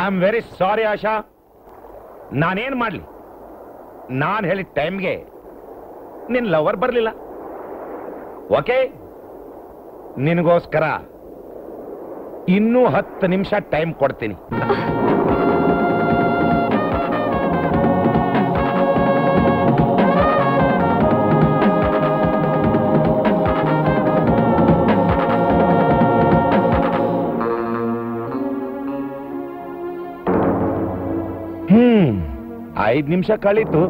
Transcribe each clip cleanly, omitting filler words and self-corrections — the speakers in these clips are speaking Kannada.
I'm very sorry, Asha. Nanen madli. Nan heli time ge. Nin lover barlila. Okay? Ningoskara. Innu 10 nimsha time kodtini. Aid nimsha kalitu,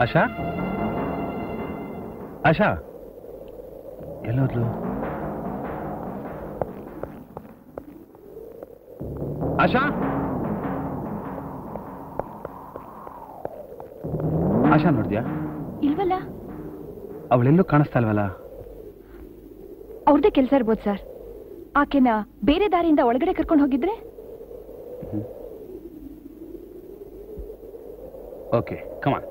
Asha Asha hello hello Asha Asha ನೋಡಿದ್ಯಾ ಇಲ್ವಲ್ಲ ಅವಳೆಲ್ಲೂ ಕಾಣಿಸ್ತಾಲ್ವಲ್ಲ ಅವರದೇ ಕೆಲಸ ಇರಬಹುದು ಸರ್ ಆಕೆನ ಬೇರೆ ದಾರಿಯಿಂದ ಒಳಗಡೆ ಕರ್ಕೊಂಡು ಹೋಗಿದ್ರೆ ಓಕೆ ಕಮ್ ಆನ್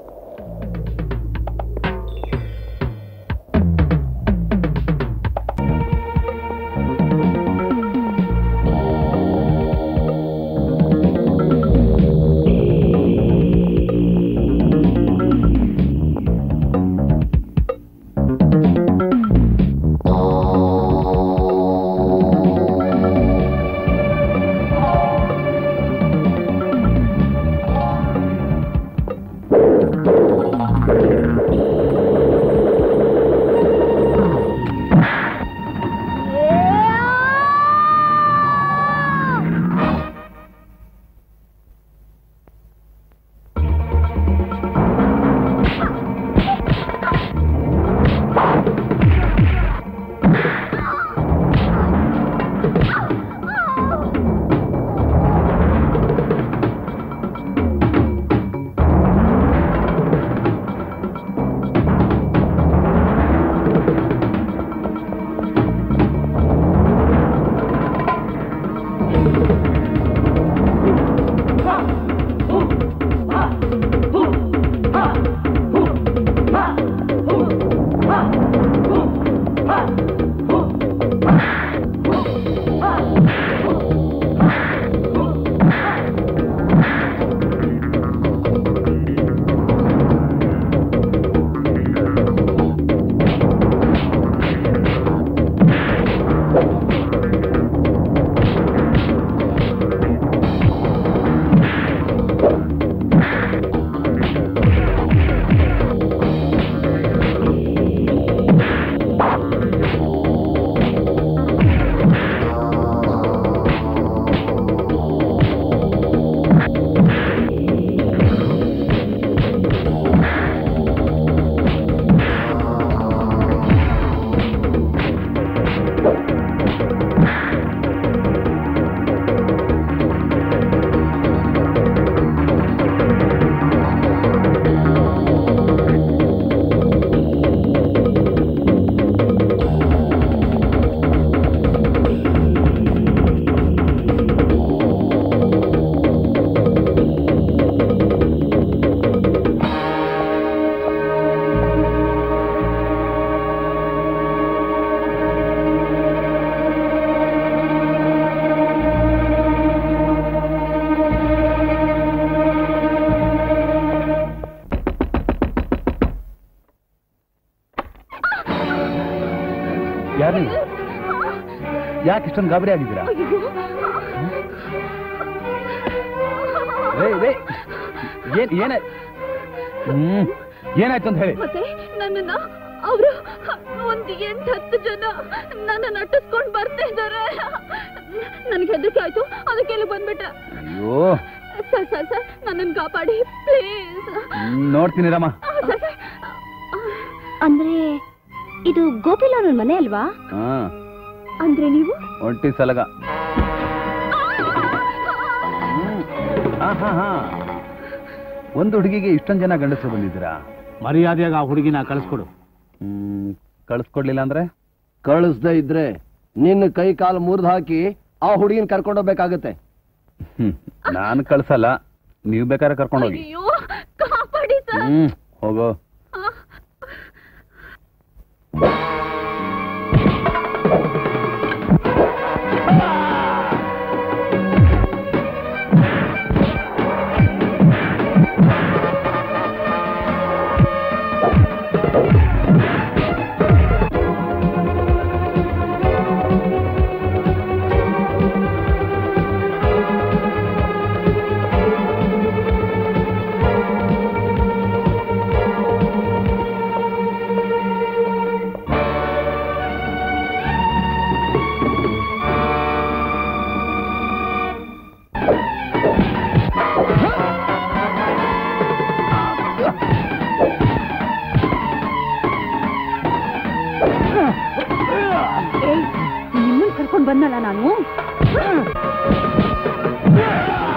ಇಷ್ಟೊಂದು ಗಾಬರಿ ಆಗಿದ್ದೀರಾ ಏನಾಯ್ತು ಅಂತ ಹೇಳಿ ಗೋಪಿಲಾಲ್ ಮನೆ ಅಲ್ವಾ? ಅಂದ್ರೆ ನೀವು ಒಂಟಿ ಸಲಗ. ಒಂದು ಹುಡುಗಿಗೆ ಇಷ್ಟೊಂದು ಜನ ಗಂಡಸರು ಬಂದಿದ್ದೀರಾ? ಮರ್ಯಾದೆಯಾಗಿ ಆ ಹುಡುಗಿನ ಕಳಿಸ್ಕೊಡು. ಕಳಿಸ್ಕೊಡ್ಲಿಲ್ಲ ಅಂದ್ರೆ ಕಳಿಸ್ದೇ ಇದ್ರೆ ನಿನ್ನ ಕೈ ಕಾಲು ಮುರಿದು ಹಾಕಿ ಆ ಹುಡುಗಿನ ಕರ್ಕೊಂಡೋಗ್ಬೇಕಾಗತ್ತೆ. ನಾನು ಕಳ್ಸಲ್ಲ, ನೀವು ಬೇಕಾದ್ರೆ ಕರ್ಕೊಂಡೋಗಿ. ಹೋಗೋ. ಬಂದಲ್ಲ ನಾನು.